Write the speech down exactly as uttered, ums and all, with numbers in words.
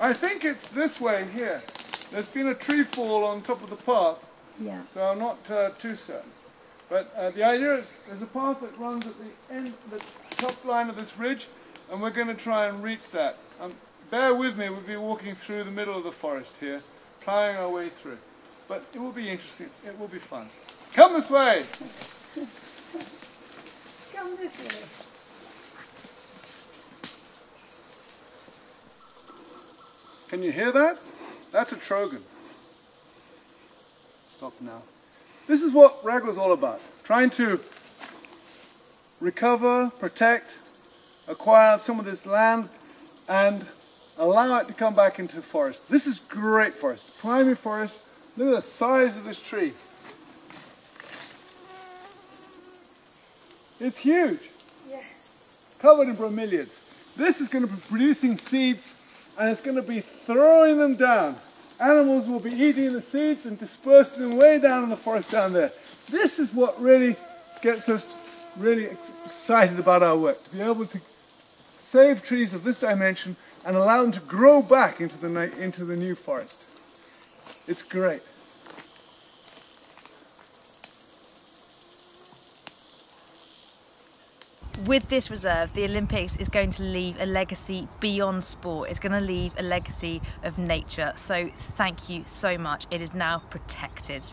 I think it's this way here. There's been a tree fall on top of the path, yeah. So I'm not uh, too certain. But uh, the idea is there's a path that runs at the end, the top line of this ridge, and we're going to try and reach that. Um, bear with me, we'll be walking through the middle of the forest here, ploughing our way through. But it will be interesting, it will be fun. Come this way! Come this way. Can you hear that? That's a trogon. Stop now. This is what REGUA is all about. Trying to recover, protect, acquire some of this land and allow it to come back into the forest. This is great forest. Primary forest. Look at the size of this tree. It's huge. Yeah. Covered in bromeliads. This is going to be producing seeds. And it's going to be throwing them down. Animals will be eating the seeds and dispersing them way down in the forest down there. This is what really gets us really ex excited about our work, to be able to save trees of this dimension and allow them to grow back into the, into the new forest. It's great. With this reserve, the Olympics is going to leave a legacy beyond sport. It's going to leave a legacy of nature. So thank you so much. It is now protected.